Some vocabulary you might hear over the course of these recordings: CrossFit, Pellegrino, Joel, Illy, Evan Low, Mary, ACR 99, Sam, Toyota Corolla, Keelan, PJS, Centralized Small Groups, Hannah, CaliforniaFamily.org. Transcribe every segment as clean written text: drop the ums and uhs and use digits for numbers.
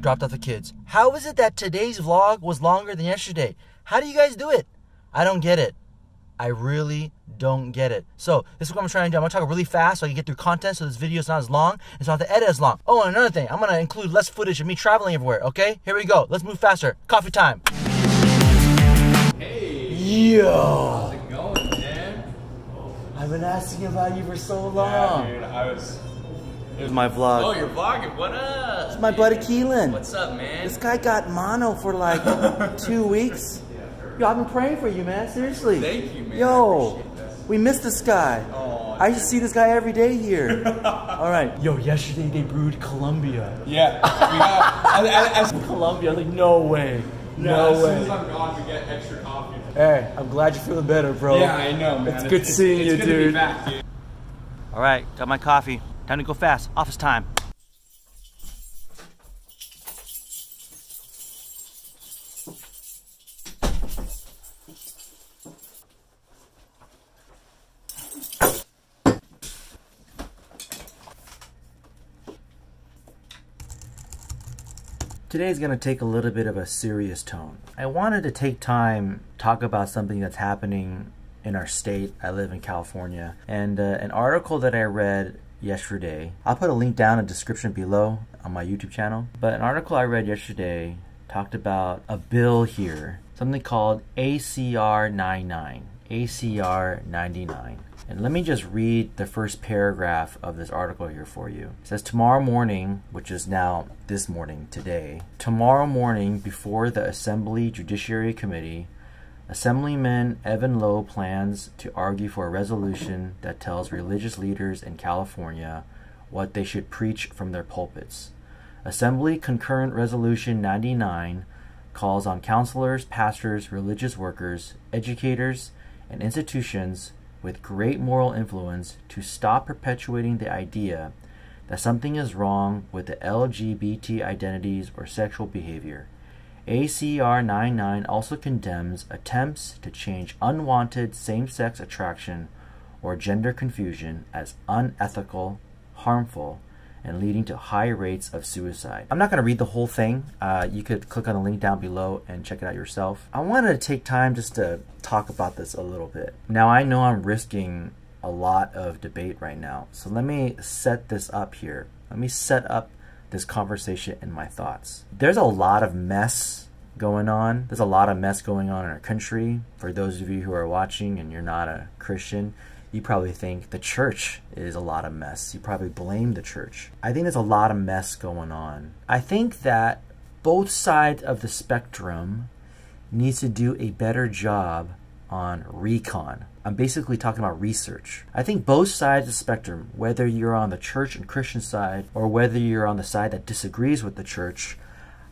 dropped off the kids. How is it that today's vlog was longer than yesterday? How do you guys do it? I don't get it. I really don't get it. So this is what I'm trying to do. I'm going to talk really fast so I can get through content so this video is not as long and so I don't have to edit as long. Oh, and another thing, I'm going to include less footage of me traveling everywhere, okay? Here we go. Let's move faster. Coffee time. Hey. Yo. How's it going, man? Oh. I've been asking about you for so long. Yeah, dude, it was my vlog. Oh, you're vlogging. What up? It's my buddy Keelan. What's up, man? This guy got mono for like 2 weeks. Yo, I've been praying for you, man. Seriously. Thank you, man. Yo, we miss this guy. Aww, I used to see this guy every day here. All right. Yo, yesterday they brewed Colombia. Yeah. We got Colombia. Like, no way. Yeah, no way. As soon as I'm gone, we get extra coffee. Hey, I'm glad you're feeling better, bro. Yeah, I know, man. It's good seeing you, dude. It's good to be back, dude. All right, got my coffee. Time to go fast. Office time. Today's gonna take a little bit of a serious tone. I wanted to take time, talk about something that's happening in our state. I live in California, and an article that I read yesterday, I'll put a link down in the description below on my YouTube channel, but an article I read yesterday talked about a bill here, something called ACR 99, ACR 99. And let me just read the first paragraph of this article here for you. It says, tomorrow morning, which is now this morning, today, tomorrow morning before the Assembly Judiciary Committee, Assemblyman Evan Low plans to argue for a resolution that tells religious leaders in California what they should preach from their pulpits. Assembly Concurrent Resolution 99 calls on counselors, pastors, religious workers, educators, and institutions with great moral influence to stop perpetuating the idea that something is wrong with the LGBT identities or sexual behavior. ACR 99 also condemns attempts to change unwanted same-sex attraction or gender confusion as unethical, harmful, and leading to high rates of suicide. I'm not going to read the whole thing. You could click on the link down below and check it out yourself. I wanted to take time just to talk about this a little bit. Now, I know I'm risking a lot of debate right now, so let me set this up here. Let me set up this conversation in my thoughts. There's a lot of mess going on. There's a lot of mess going on in our country. For those of you who are watching and you're not a Christian, you probably think the church is a lot of mess. You probably blame the church. I think there's a lot of mess going on. I think that both sides of the spectrum needs to do a better job on recon. I'm basically talking about research. I think both sides of the spectrum, whether you're on the church and Christian side or whether you're on the side that disagrees with the church,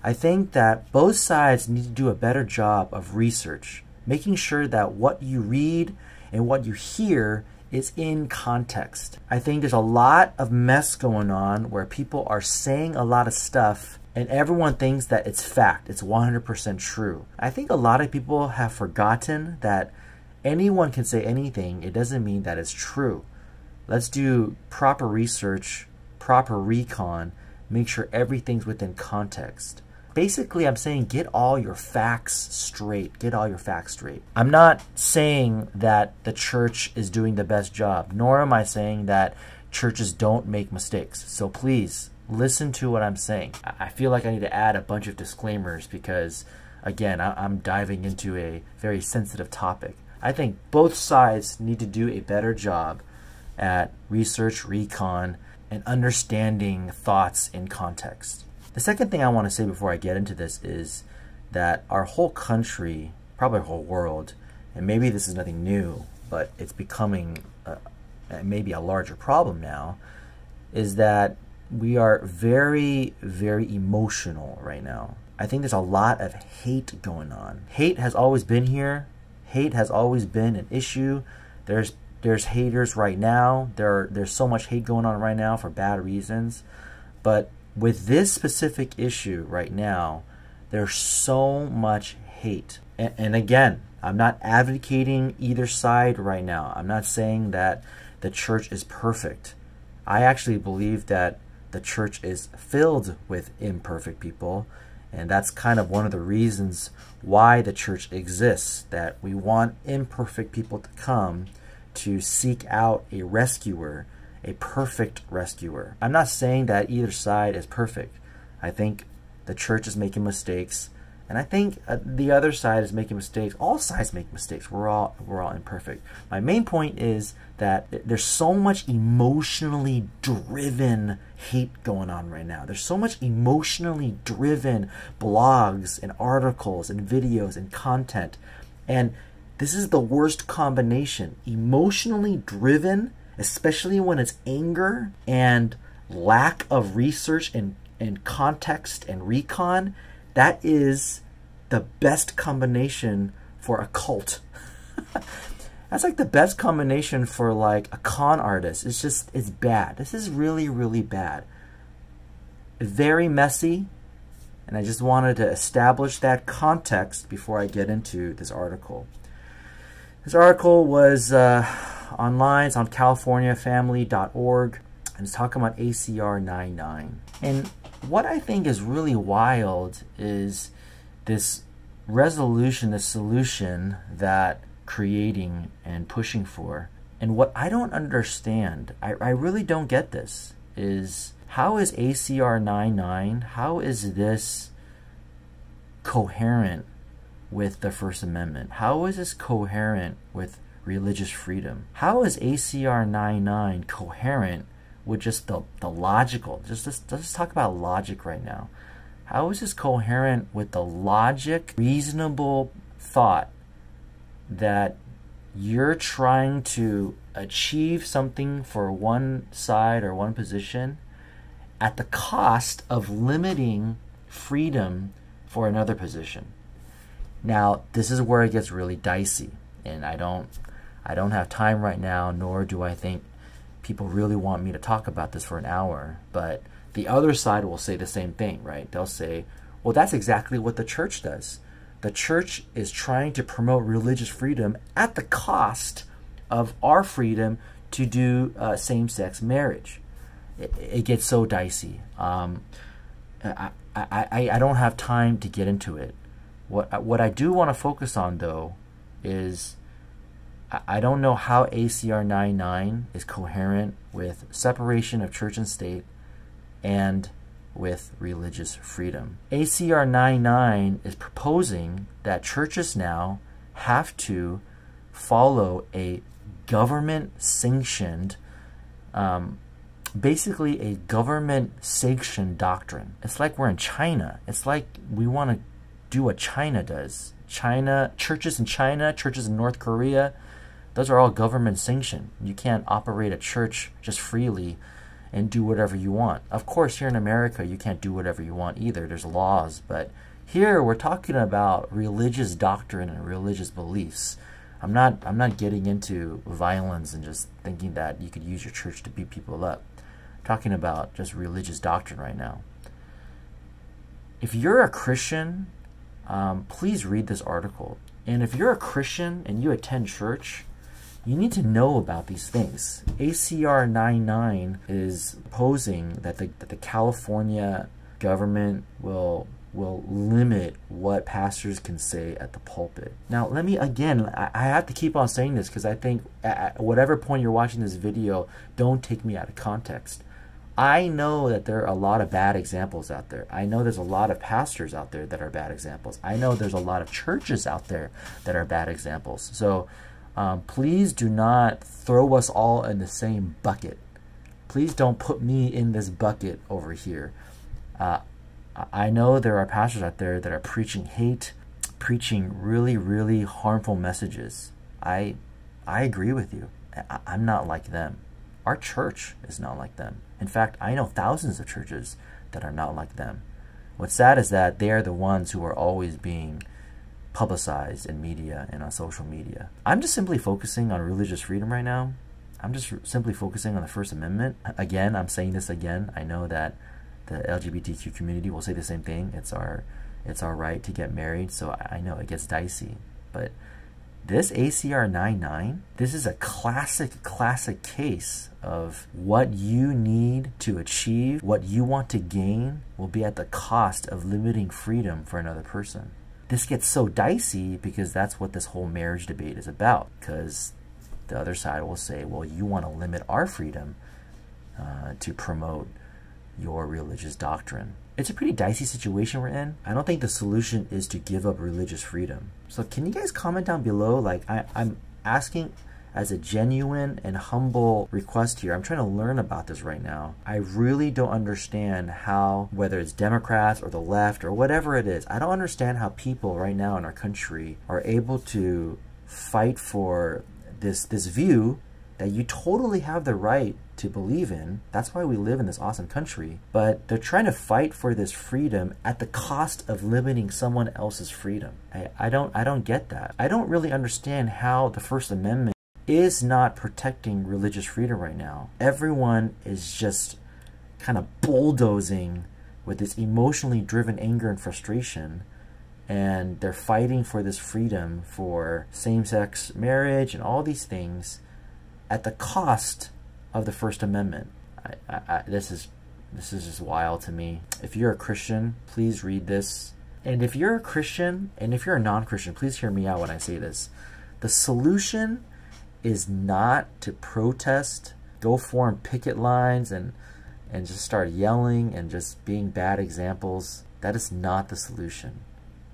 I think that both sides need to do a better job of research, making sure that what you read and what you hear is in context. I think there's a lot of mess going on where people are saying a lot of stuff and everyone thinks that it's fact, it's 100% true. I think a lot of people have forgotten that anyone can say anything, it doesn't mean that it's true. Let's do proper research, proper recon, make sure everything's within context. Basically, I'm saying get all your facts straight. Get all your facts straight. I'm not saying that the church is doing the best job, nor am I saying that churches don't make mistakes. So please, listen to what I'm saying. I feel like I need to add a bunch of disclaimers because, again, I'm diving into a very sensitive topic. I think both sides need to do a better job at research, recon, and understanding thoughts in context. The second thing I want to say before I get into this is that our whole country, probably our whole world, and maybe this is nothing new, but it's becoming maybe a larger problem now, is that we are very, very emotional right now. I think there's a lot of hate going on. Hate has always been here. Hate has always been an issue. There's haters right now. There's so much hate going on right now for bad reasons, but with this specific issue right now, there's so much hate. And again, I'm not advocating either side right now. I'm not saying that the church is perfect. I actually believe that the church is filled with imperfect people. And that's kind of one of the reasons why the church exists, that we want imperfect people to come to seek out a rescuer, a perfect rescuer. I'm not saying that either side is perfect. I think the church is making mistakes, and I think the other side is making mistakes. All sides make mistakes. We're all imperfect. My main point is that there's so much emotionally driven hate going on right now. There's so much emotionally driven blogs and articles and videos and content, and this is the worst combination. Emotionally driven, especially when it's anger and lack of research and context and recon, that is the best combination for a cult. That's like the best combination for like a con artist. It's just, it's bad. This is really, really bad. Very messy. And I just wanted to establish that context before I get into this article. This article was online. It's on CaliforniaFamily.org. And it's talking about ACR 99. And what I think is really wild is this resolution, this solution that creating and pushing for. And what I don't understand, I really don't get this, is how is ACR 99, how is this coherent with the First Amendment? How is this coherent with religious freedom? How is ACR 99 coherent with just the logical, let's talk about logic right now. How is this coherent with the logic, reasonable thought that you're trying to achieve something for one side or one position at the cost of limiting freedom for another position? Now, this is where it gets really dicey, and I don't have time right now, nor do I think people really want me to talk about this for an hour, but the other side will say the same thing, right? They'll say, well, that's exactly what the church does. The church is trying to promote religious freedom at the cost of our freedom to do same-sex marriage. It gets so dicey. I don't have time to get into it. What I do want to focus on, though, is I don't know how ACR 99 is coherent with separation of church and state and with religious freedom. ACR 99 is proposing that churches now have to follow a government-sanctioned, basically a government-sanctioned doctrine. It's like we're in China. It's like we want to do what China does. Churches in China, churches in North Korea, those are all government sanctioned. You can't operate a church just freely and do whatever you want. Of course, here in America, you can't do whatever you want either. There's laws, but here we're talking about religious doctrine and religious beliefs. I'm not getting into violence and just thinking that you could use your church to beat people up. I'm talking about just religious doctrine right now. If you're a Christian, please read this article. And if you're a Christian and you attend church, you need to know about these things. ACR 99 is proposing that the California government will limit what pastors can say at the pulpit. Now, let me, again, I have to keep on saying this because I think at whatever point you're watching this video, don't take me out of context. I know that there are a lot of bad examples out there. I know there's a lot of pastors out there that are bad examples. I know there's a lot of churches out there that are bad examples. So please do not throw us all in the same bucket. Please don't put me in this bucket over here. I know there are pastors out there that are preaching hate, preaching really, really harmful messages. I agree with you. I'm not like them. Our church is not like them. In fact, I know thousands of churches that are not like them. What's sad is that they are the ones who are always being publicized in media and on social media. I'm just simply focusing on religious freedom right now. I'm just simply focusing on the First Amendment. Again, I'm saying this again. I know that the LGBTQ community will say the same thing. It's our right to get married, so I know it gets dicey. But This ACR 99, this is a classic case of what you need to achieve, what you want to gain will be at the cost of limiting freedom for another person. This gets so dicey because that's what this whole marriage debate is about, because the other side will say, well, you want to limit our freedom to promote your religious doctrine. It's a pretty dicey situation we're in. I don't think the solution is to give up religious freedom. So can you guys comment down below? Like, I'm asking as a genuine and humble request here. I'm trying to learn about this right now. I really don't understand how, whether it's Democrats or the left or whatever it is, I don't understand how people right now in our country are able to fight for this view that you totally have the right to believe in. That's why we live in this awesome country. But they're trying to fight for this freedom at the cost of limiting someone else's freedom. I don't get that. I don't really understand how the First Amendment is not protecting religious freedom right now. Everyone is just kind of bulldozing with this emotionally driven anger and frustration, and they're fighting for this freedom for same-sex marriage and all these things at the cost of the First Amendment. This is just wild to me. If you're a Christian, please read this. And if you're a Christian, and if you're a non-Christian, please hear me out when I say this. The solution is not to protest, go form picket lines, and just start yelling and just being bad examples. That is not the solution.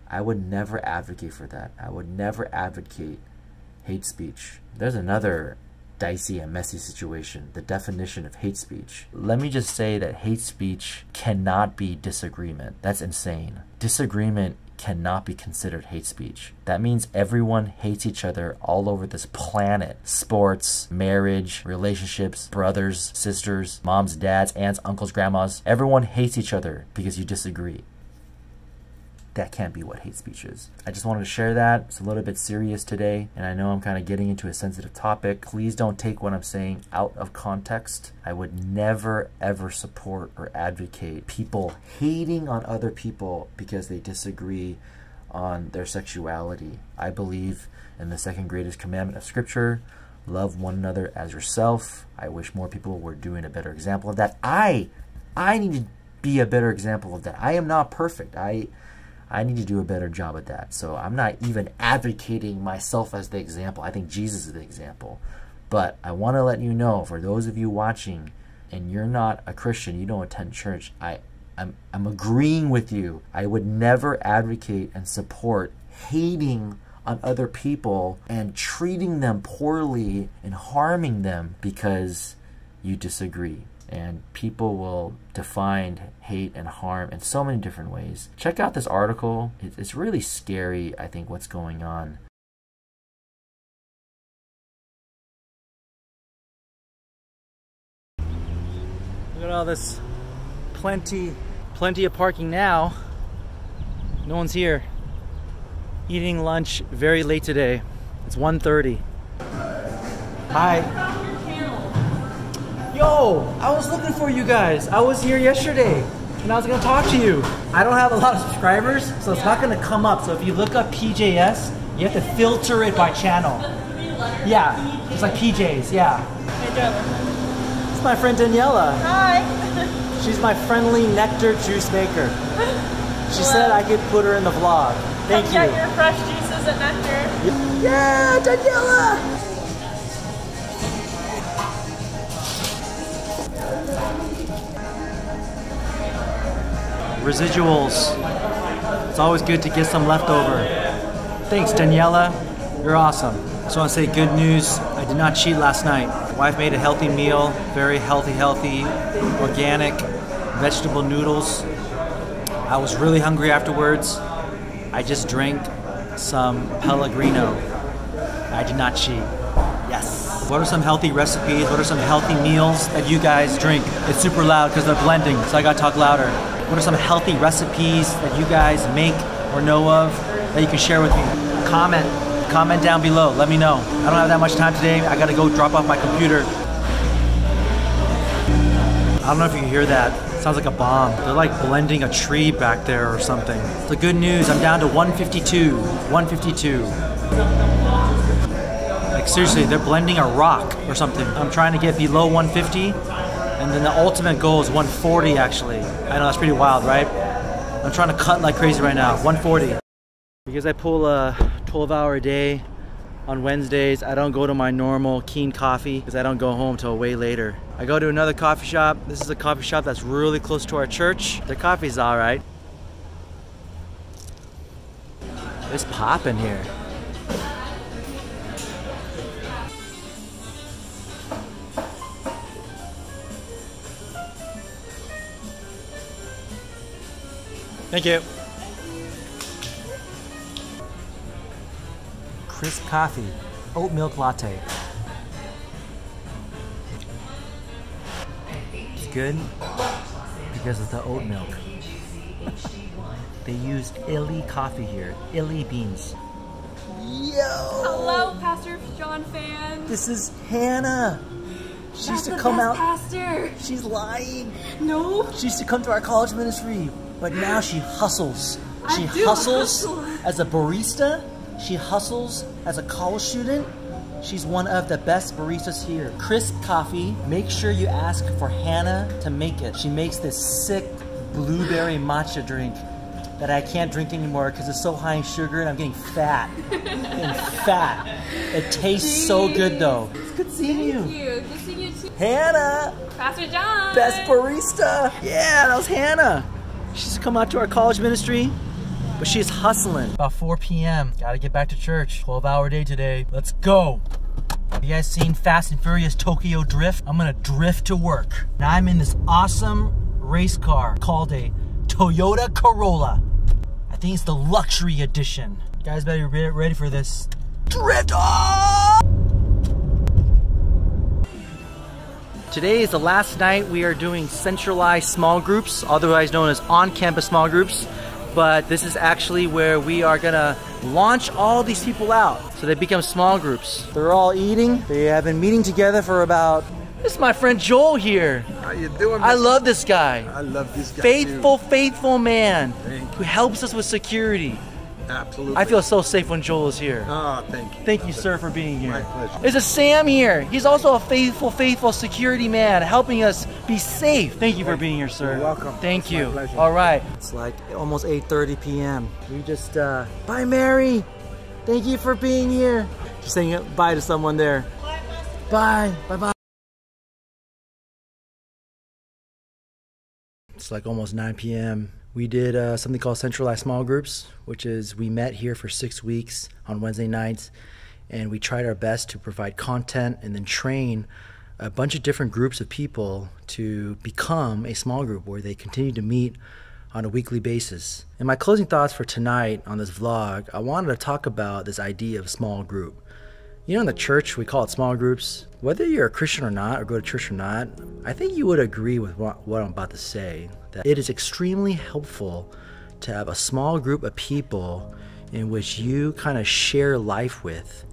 I would never advocate for that. I would never advocate hate speech. There's another dicey and messy situation, the definition of hate speech. Let me just say that hate speech cannot be disagreement. That's insane. Disagreement cannot be considered hate speech. That means everyone hates each other all over this planet. Sports, marriage, relationships, brothers, sisters, moms, dads, aunts, uncles, grandmas. Everyone hates each other because you disagree. That can't be what hate speech is. I just wanted to share that. It's a little bit serious today, and I know I'm kind of getting into a sensitive topic. Please don't take what I'm saying out of context. I would never, ever support or advocate people hating on other people because they disagree on their sexuality. I believe in the second greatest commandment of Scripture, love one another as yourself. I wish more people were doing a better example of that. I need to be a better example of that. I am not perfect. I need to do a better job at that. So I'm not even advocating myself as the example. I think Jesus is the example. But I want to let you know, for those of you watching and you're not a Christian, you don't attend church, I'm agreeing with you. I would never advocate and support hating on other people and treating them poorly and harming them because you disagree. And people will define hate and harm in so many different ways. Check out this article. It's really scary, I think, what's going on. Look at all this, plenty of parking now. No one's here. Eating lunch very late today. It's 1:30. Hi. Yo, I was looking for you guys. I was here yesterday and I was gonna talk to you. I don't have a lot of subscribers, so it's not gonna come up. So if you look up PJS, you have to filter it by channel. Yeah, it's like PJs, yeah. It's my friend Daniela. Hi. She's my friendly nectar juice maker. She said I could put her in the vlog. Thank you. Get your fresh juices and nectar. Yeah, Daniela! Residuals. It's always good to get some leftover. Thanks, Daniela. You're awesome. Just want to say good news. I did not cheat last night. My wife made a healthy meal. Very healthy, organic vegetable noodles. I was really hungry afterwards. I just drank some Pellegrino. I did not cheat. Yes. What are some healthy recipes? What are some healthy meals that you guys drink? It's super loud because they're blending, so I gotta talk louder. What are some healthy recipes that you guys make or know of that you can share with me? Comment down below, let me know. I don't have that much time today. I gotta go drop off my computer. I don't know if you can hear that. It sounds like a bomb. They're like blending a tree back there or something. So good news, I'm down to 152. Like seriously, they're blending a rock or something. I'm trying to get below 150, and then the ultimate goal is 140 actually. I know, that's pretty wild, right? I'm trying to cut like crazy right now, 140. Because I pull a 12-hour day on Wednesdays, I don't go to my normal Keen coffee because I don't go home till way later. I go to another coffee shop. This is a coffee shop that's really close to our church. Their coffee's all right. It's popping here. Thank you. Crisp coffee, oat milk latte. It's good because of the oat milk. They used Illy coffee here, Illy beans. Yo! Hello, Pastor John fans. This is Hannah. She used to come out. Pastor. She's lying. No. She used to come to our college ministry. But now she hustles. She hustles as a barista. She hustles as a college student. She's one of the best baristas here. Crisp coffee. Make sure you ask for Hannah to make it. She makes this sick blueberry matcha drink that I can't drink anymore because it's so high in sugar and I'm getting fat. It tastes so good though. It's good seeing you. Good seeing you too. Hannah. Pastor John. Best barista. Yeah, that was Hannah. She's come out to our college ministry, but she's hustling. About 4 p.m. Gotta get back to church. 12-hour day today. Let's go. You guys seen Fast and Furious Tokyo Drift? I'm gonna drift to work. Now I'm in this awesome race car called a Toyota Corolla. I think it's the luxury edition. You guys better be ready for this. Drift off! Today is the last night we are doing centralized small groups, otherwise known as on-campus small groups. But this is actually where we are gonna launch all these people out so they become small groups. They're all eating. They have been meeting together for about... This is my friend Joel here. How you doing? I love this guy. I love this guy Faithful man who helps us with security. Absolutely. I feel so safe when Joel is here. Oh, thank you. Thank you, sir, for being here. My pleasure. There's a Sam here. He's also a faithful security man, helping us be safe. Thank you for being here, sir. You're welcome. Thank you. All right. It's like almost 8:30 p.m. We just, bye, Mary. Thank you for being here. Just saying bye to someone there. Bye. Bye-bye. It's like almost 9 p.m. We did something called Centralized Small Groups, which is we met here for 6 weeks on Wednesday nights, and we tried our best to provide content and then train a bunch of different groups of people to become a small group where they continue to meet on a weekly basis. And my closing thoughts for tonight on this vlog, I wanted to talk about this idea of small group. You know, in the church, we call it small groups. Whether you're a Christian or not, or go to church or not, I think you would agree with what I'm about to say, that it is extremely helpful to have a small group of people in which you kind of share life with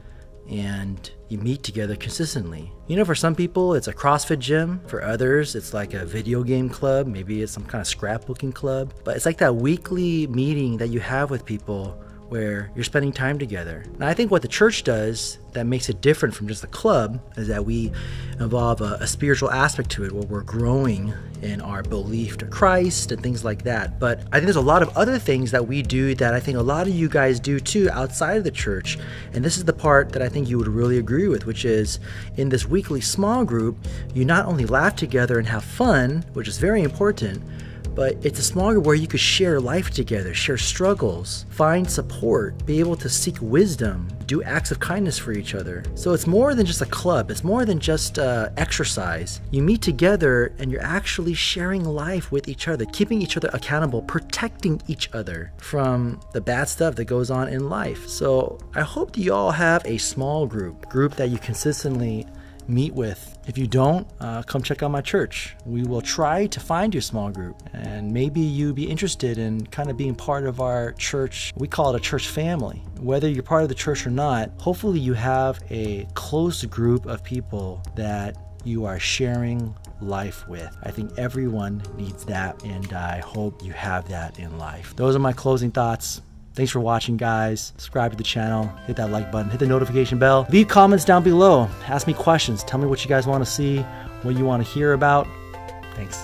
and you meet together consistently. You know, for some people, it's a CrossFit gym. For others, it's like a video game club. Maybe it's some kind of scrapbooking club. But it's like that weekly meeting that you have with people where you're spending time together. And I think what the church does that makes it different from just the club is that we involve a spiritual aspect to it where we're growing in our belief to Christ and things like that. But I think there's a lot of other things that we do that I think a lot of you guys do too outside of the church. And this is the part that I think you would really agree with, which is in this weekly small group, you not only laugh together and have fun, which is very important, but it's a small group where you could share life together, share struggles, find support, be able to seek wisdom, do acts of kindness for each other. So it's more than just a club. It's more than just exercise. You meet together and you're actually sharing life with each other, keeping each other accountable, protecting each other from the bad stuff that goes on in life. So I hope that you all have a small group that you consistently meet with. If you don't, come check out my church. We will try to find your small group, and maybe you'd be interested in kind of being part of our church. We call it a church family. Whether you're part of the church or not, hopefully you have a close group of people that you are sharing life with. I think everyone needs that, and I hope you have that in life. Those are my closing thoughts. Thanks for watching, guys. Subscribe to the channel, hit that like button, hit the notification bell. Leave comments down below. Ask me questions. Tell me what you guys want to see, what you want to hear about. Thanks.